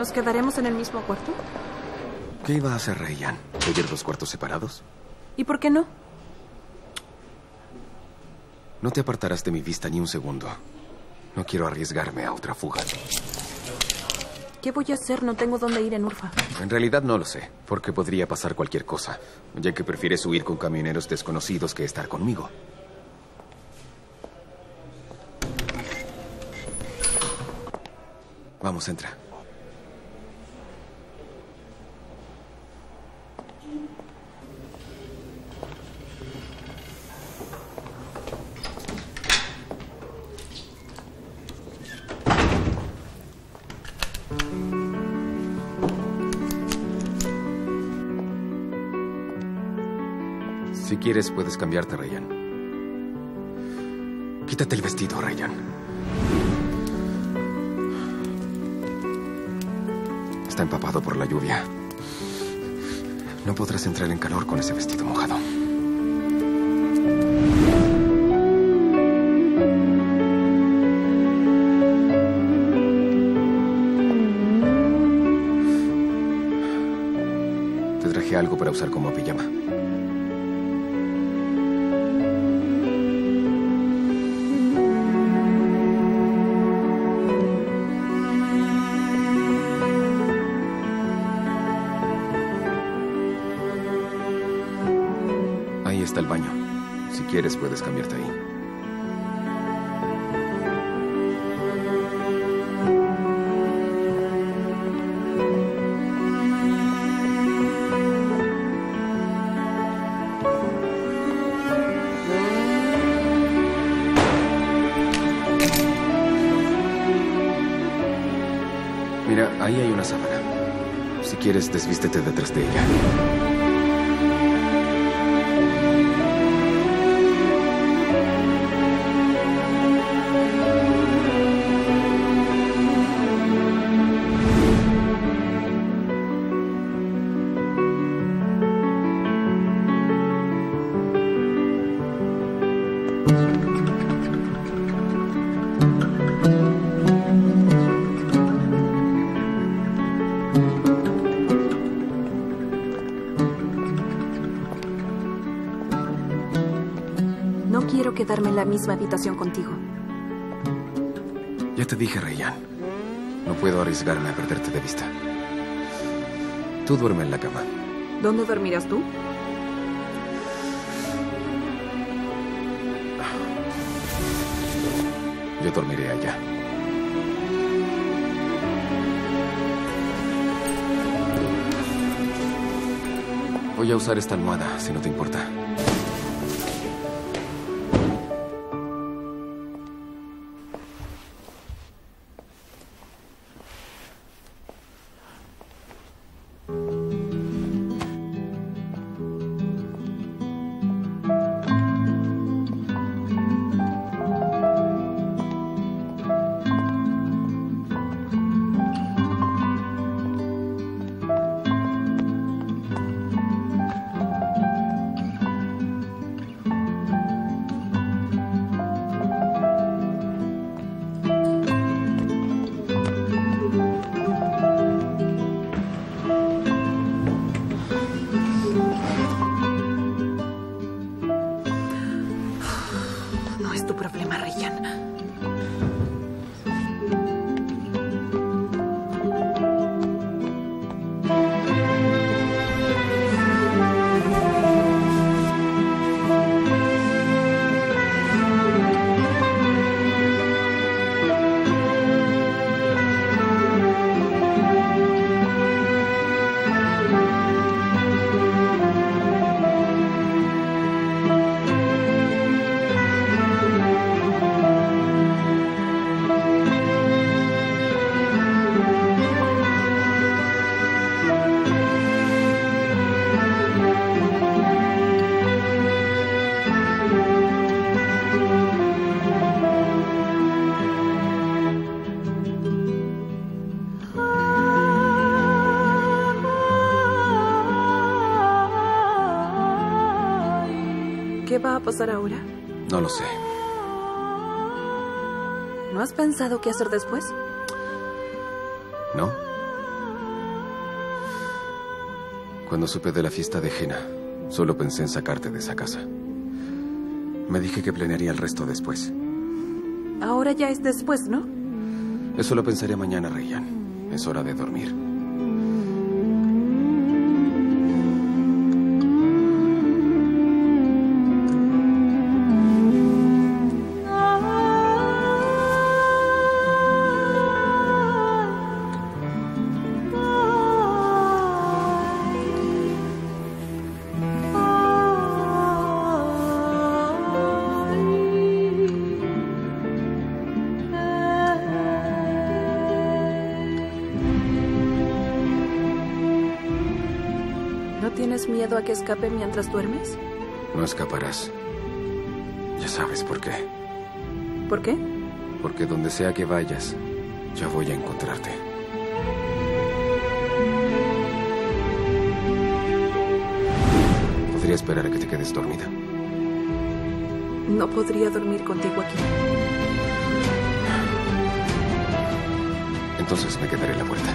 ¿Nos quedaremos en el mismo cuarto? ¿Qué iba a hacer Reyyan? ¿Pedir dos cuartos separados? ¿Y por qué no? No te apartarás de mi vista ni un segundo. No quiero arriesgarme a otra fuga. ¿Qué voy a hacer? No tengo dónde ir en Urfa. En realidad no lo sé, porque podría pasar cualquier cosa, ya que prefieres huir con camioneros desconocidos que estar conmigo. Vamos, entra. Si quieres, puedes cambiarte, Reyyan. Quítate el vestido, Reyyan. Está empapado por la lluvia. No podrás entrar en calor con ese vestido mojado. Te traje algo para usar como pijama. Ahí está el baño. Si quieres, puedes cambiarte ahí. Mira, ahí hay una sábana. Si quieres, desvístete detrás de ella. No quiero quedarme en la misma habitación contigo. Ya te dije, Reyyan. No puedo arriesgarme a perderte de vista. Tú duerme en la cama. ¿Dónde dormirás tú? Yo dormiré allá. Voy a usar esta almohada, si no te importa. No es tu problema, Reyyan. ¿Qué va a pasar ahora? No lo sé. ¿No has pensado qué hacer después? No. Cuando supe de la fiesta de Jenna, solo pensé en sacarte de esa casa. Me dije que planearía el resto después. Ahora ya es después, ¿no? Eso lo pensaré mañana, Reyyan. Es hora de dormir. ¿Tienes miedo a que escape mientras duermes? No escaparás. Ya sabes por qué. ¿Por qué? Porque donde sea que vayas, ya voy a encontrarte. Podría esperar a que te quedes dormida. No podría dormir contigo aquí. Entonces me quedaré en la puerta.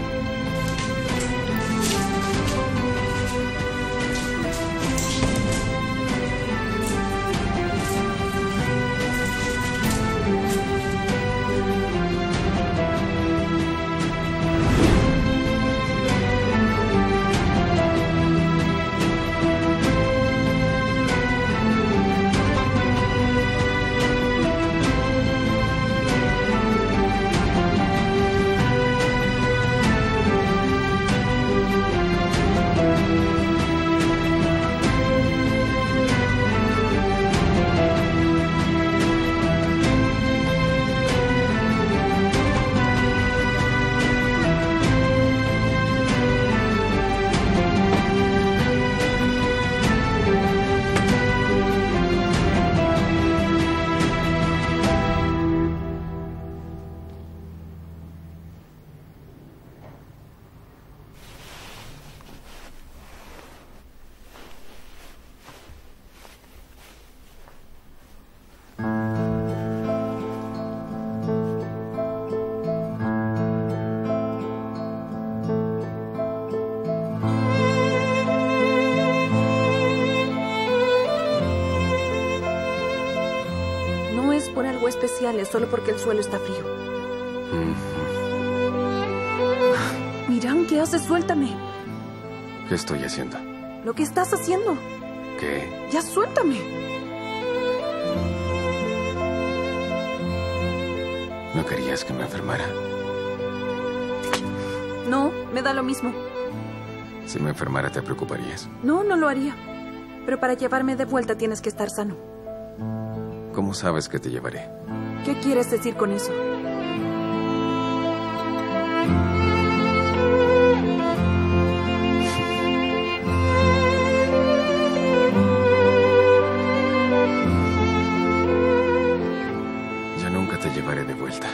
Por algo especial, es solo porque el suelo está frío. Miran, ¿qué haces? Suéltame. ¿Qué estoy haciendo? Lo que estás haciendo. ¿Qué? Ya suéltame. ¿No querías que me enfermara? No, me da lo mismo. Si me enfermara, ¿te preocuparías? No, no lo haría. Pero para llevarme de vuelta tienes que estar sano. ¿Cómo sabes que te llevaré? ¿Qué quieres decir con eso? Ya nunca te llevaré de vuelta.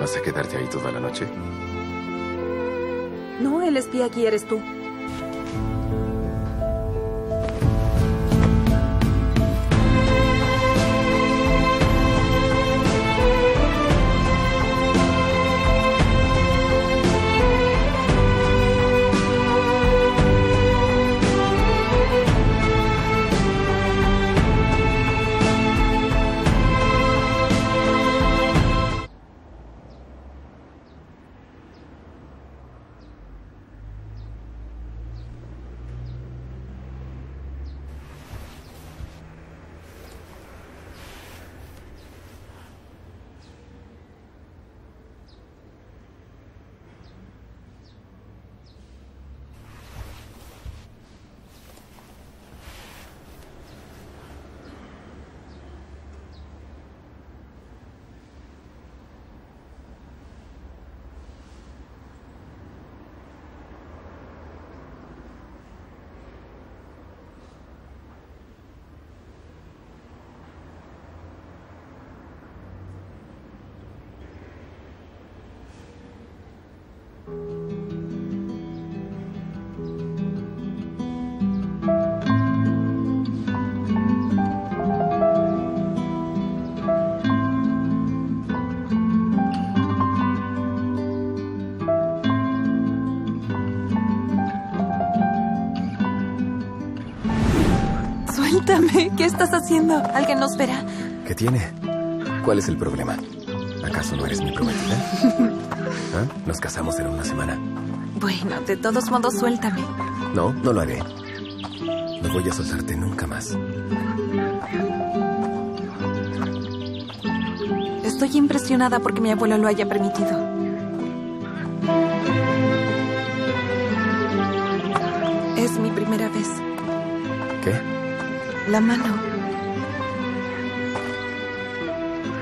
¿Vas a quedarte ahí toda la noche? No, el espía aquí eres tú. Perdóname, ¿qué estás haciendo? ¿Alguien nos verá? ¿Qué tiene? ¿Cuál es el problema? ¿Acaso no eres mi prometida? ¿Ah? Nos casamos en una semana. Bueno, de todos modos, suéltame. No, no lo haré. No voy a soltarte nunca más. Estoy impresionada porque mi abuelo lo haya permitido. Es mi primera vez. ¿Qué? La mano.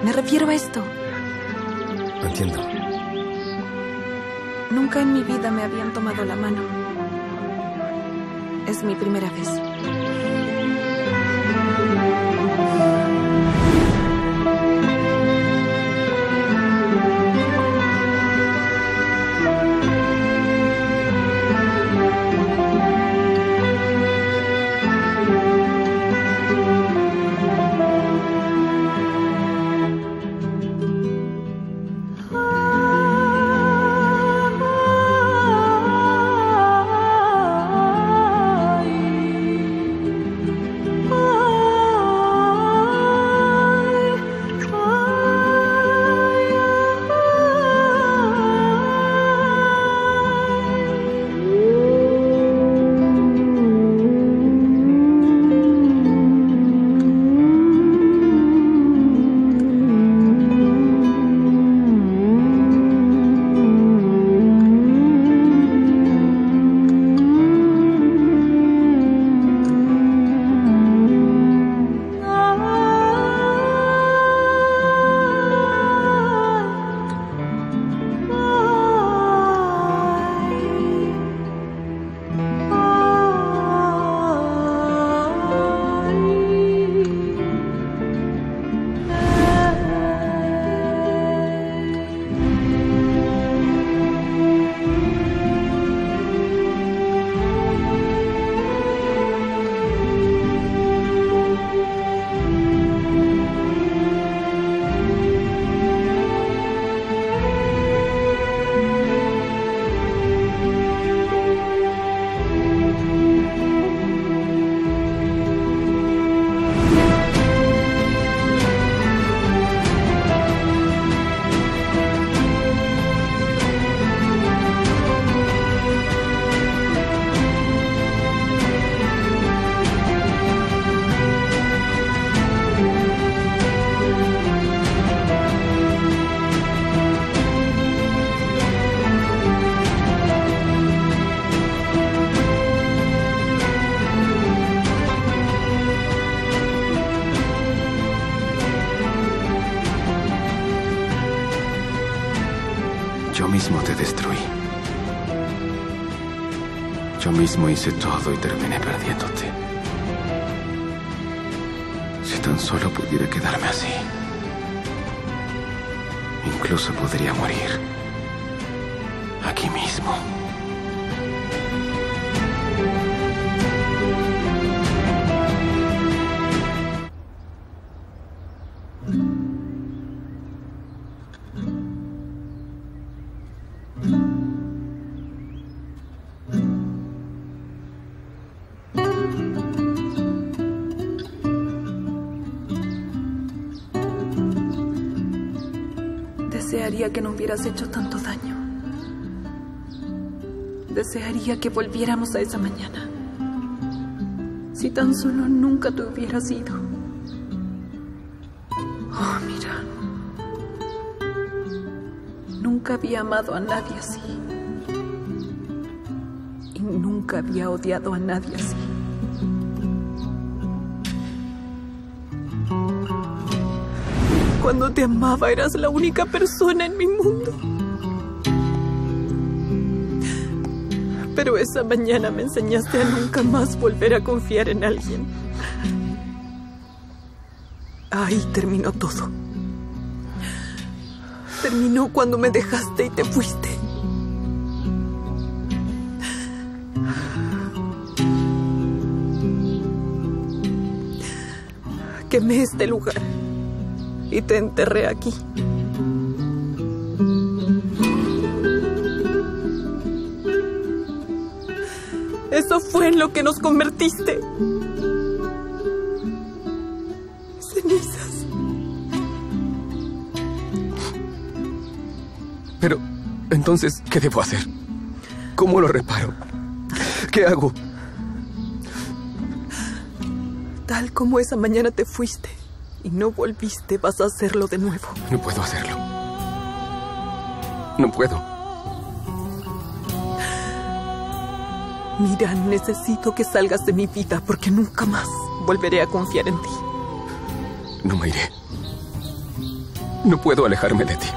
Me refiero a esto. No entiendo. Nunca en mi vida me habían tomado la mano. Es mi primera vez. Hice todo y terminé perdiéndote. Si tan solo pudiera quedarme así, incluso podría morir aquí mismo. Desearía que no hubieras hecho tanto daño. Desearía que volviéramos a esa mañana. Si tan solo nunca te hubieras ido. Oh, mira. Nunca había amado a nadie así. Y nunca había odiado a nadie así. Cuando te amaba, eras la única persona en mi mundo. Pero esa mañana me enseñaste a nunca más volver a confiar en alguien. Ahí terminó todo. Terminó cuando me dejaste y te fuiste. Quemé este lugar. Y te enterré aquí. Eso fue en lo que nos convertiste. Pero, entonces, ¿qué debo hacer? ¿Cómo lo reparo? ¿Qué hago? Tal como esa mañana te fuiste y no volviste, vas a hacerlo de nuevo. No puedo hacerlo. No puedo. Mira, necesito que salgas de mi vida porque nunca más volveré a confiar en ti. No me iré. No puedo alejarme de ti.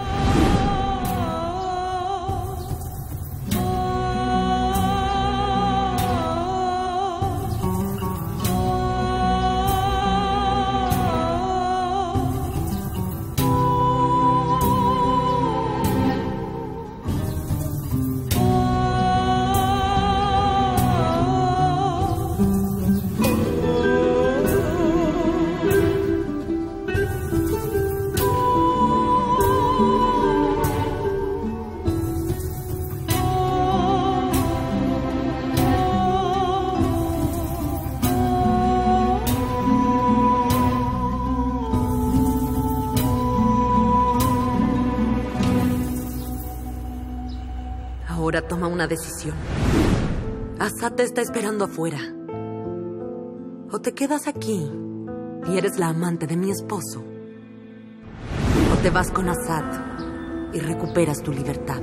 Ahora toma una decisión. Azat te está esperando afuera. O te quedas aquí y eres la amante de mi esposo. O te vas con Azat y recuperas tu libertad.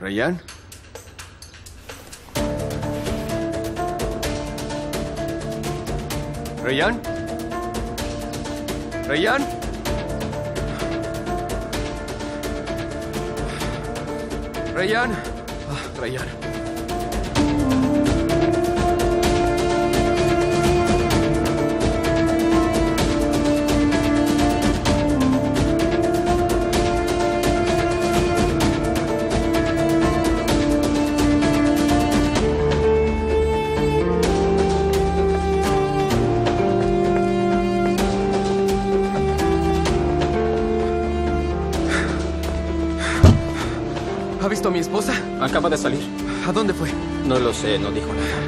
¿Reyyan? ¿Reyyan? ¿Reyyan? ¿Reyyan? ¿Reyyan? Ah, Reyyan. ¿Has visto a mi esposa? Acaba de salir. ¿A dónde fue? No lo sé, no dijo nada.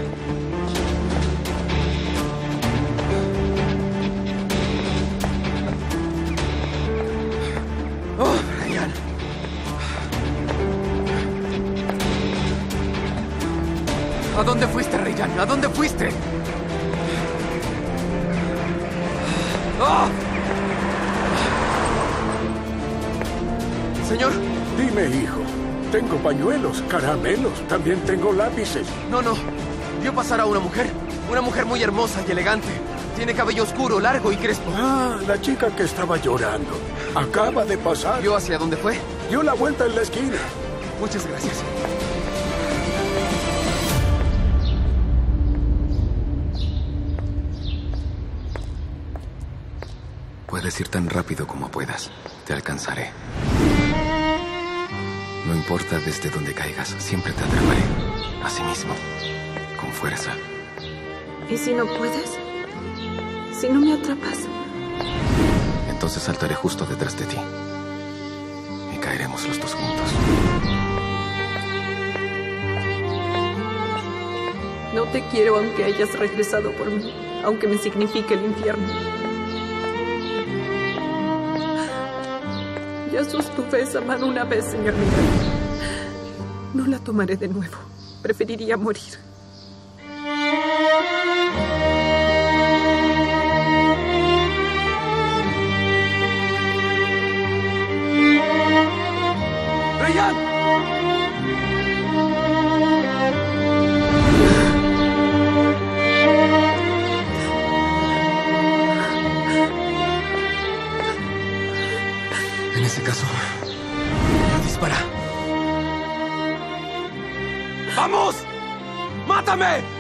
¡Oh, Reyyan! ¿A dónde fuiste, Reyyan? ¿A dónde fuiste? ¡Oh! Señor. Dime, hijo. Tengo pañuelos, caramelos, también tengo lápices. No, no. Vio pasar a una mujer muy hermosa y elegante. Tiene cabello oscuro, largo y crespo. Ah, la chica que estaba llorando. Acaba de pasar. ¿Vio hacia dónde fue? Dio la vuelta en la esquina. Muchas gracias. Puedes ir tan rápido como puedas. Te alcanzaré. No importa desde dónde caigas, siempre te atraparé. Así mismo, con fuerza. ¿Y si no puedes? Si no me atrapas. Entonces saltaré justo detrás de ti. Y caeremos los dos juntos. No te quiero aunque hayas regresado por mí, aunque me signifique el infierno. Ya sostuve esa mano una vez, señor Miran. No la tomaré de nuevo. Preferiría morir. ¡Reyyan! En ese caso, dispara. ¡Vamos! ¡Mátame!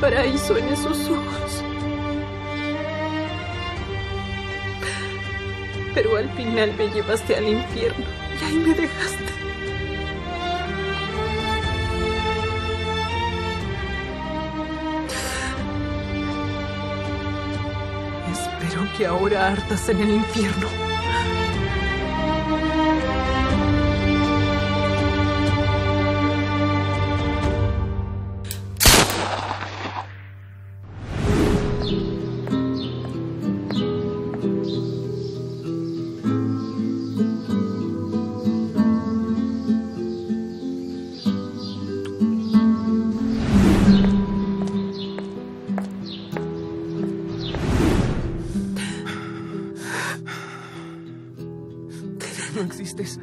Paraíso en esos ojos. Pero al final me llevaste al infierno y ahí me dejaste. Espero que ahora ardas en el infierno. No existes.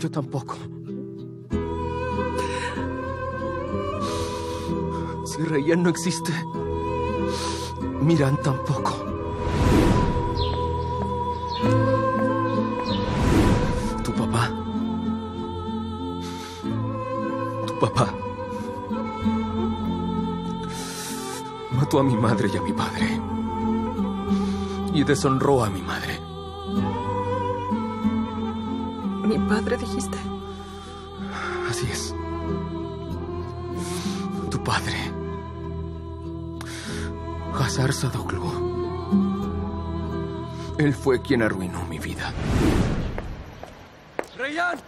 Yo tampoco. Si Reyyan no existe, Miran tampoco. Tu papá mató a mi madre y a mi padre y deshonró a mi madre. ¿Mi padre dijiste? Así es. Tu padre, Hazar Sadoglu. Él fue quien arruinó mi vida. ¡Reyyan!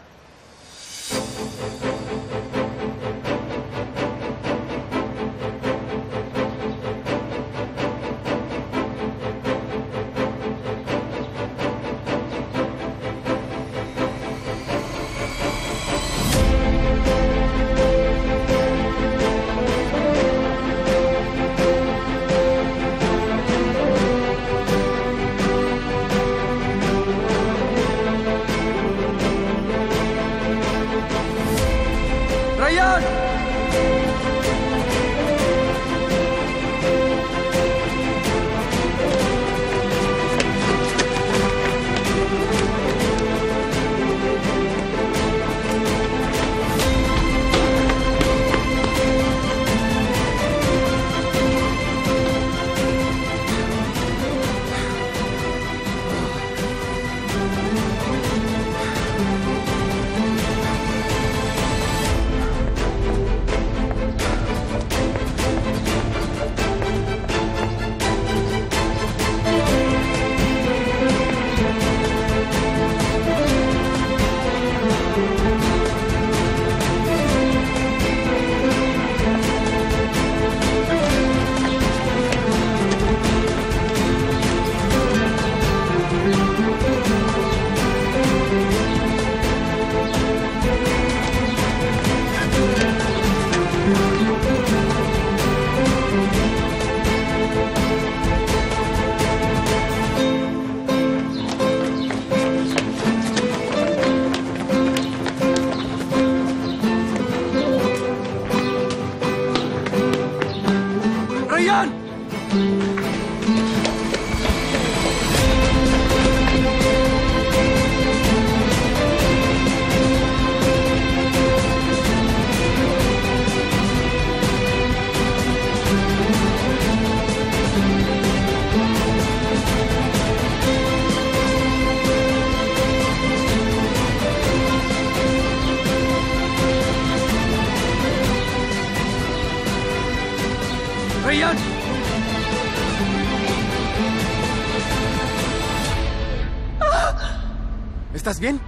¿Estás bien?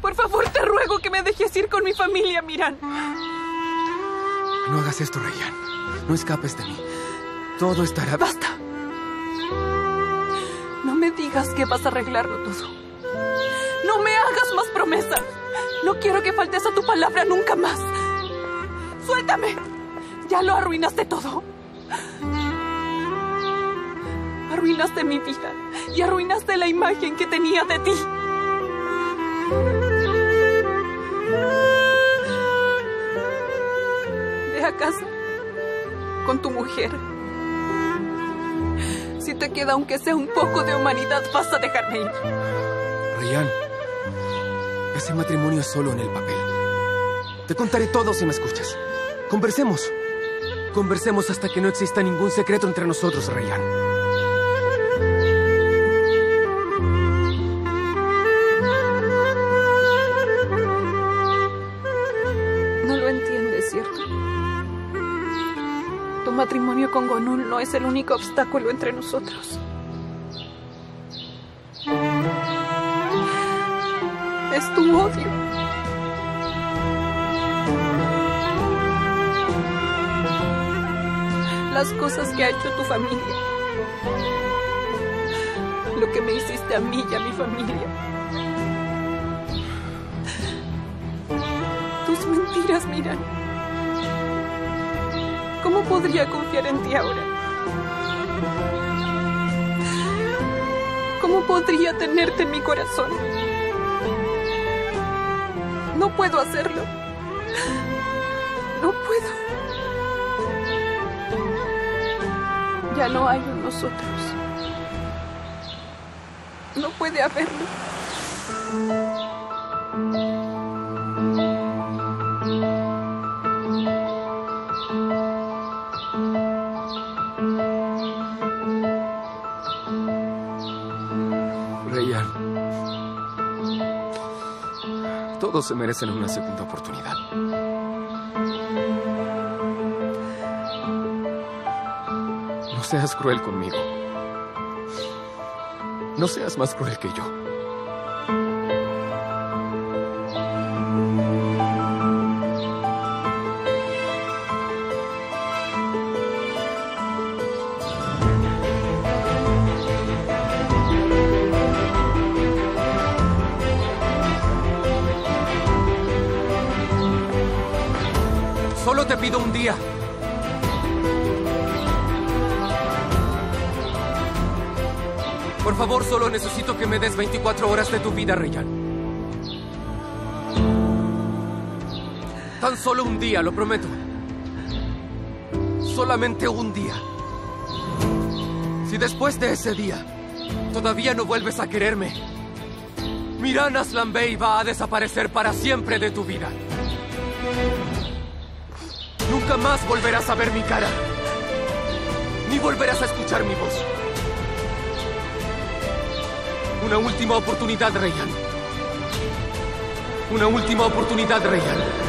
Por favor, te ruego que me dejes ir con mi familia, Miran. No hagas esto, Reyyan. No escapes de mí. Todo estará... ¡Basta! No me digas que vas a arreglarlo todo. ¡No me hagas más promesas! No quiero que faltes a tu palabra nunca más. ¡Suéltame! Ya lo arruinaste todo. Arruinaste mi vida y arruinaste la imagen que tenía de ti. Ve a casa con tu mujer. Si te queda aunque sea un poco de humanidad, vas a dejarme ir. Reyyan, ese matrimonio es solo en el papel. Te contaré todo si me escuchas. Conversemos. Conversemos hasta que no exista ningún secreto entre nosotros, Reyyan. No lo entiendes, ¿cierto? Tu matrimonio con Gonul no es el único obstáculo entre nosotros. Es tu odio. Las cosas que ha hecho tu familia, lo que me hiciste a mí y a mi familia, tus mentiras, Miran. ¿Cómo podría confiar en ti ahora? ¿Cómo podría tenerte en mi corazón? No puedo hacerlo. No puedo. Ya no hay un nosotros. No puede haberlo. Reyyan, todos se merecen una segunda oportunidad. No seas cruel conmigo. No seas más cruel que yo. Solo te pido un día. Por favor, solo necesito que me des 24 horas de tu vida, Reyyan. Tan solo un día, lo prometo. Solamente un día. Si después de ese día todavía no vuelves a quererme, Miran Aslanbey va a desaparecer para siempre de tu vida. Nunca más volverás a ver mi cara, ni volverás a escuchar mi voz. Una última oportunidad, Reyyan. Una última oportunidad, Reyyan.